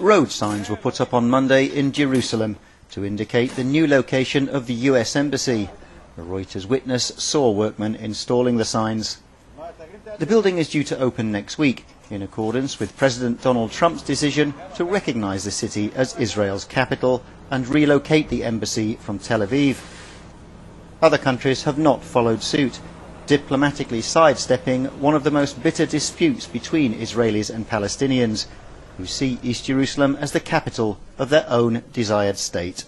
Road signs were put up on Monday in Jerusalem to indicate the new location of the US Embassy. A Reuters witness saw workmen installing the signs. The building is due to open next week in accordance with President Donald Trump's decision to recognize the city as Israel's capital and relocate the embassy from Tel Aviv. Other countries have not followed suit, diplomatically sidestepping one of the most bitter disputes between Israelis and Palestinians, who see East Jerusalem as the capital of their own desired state.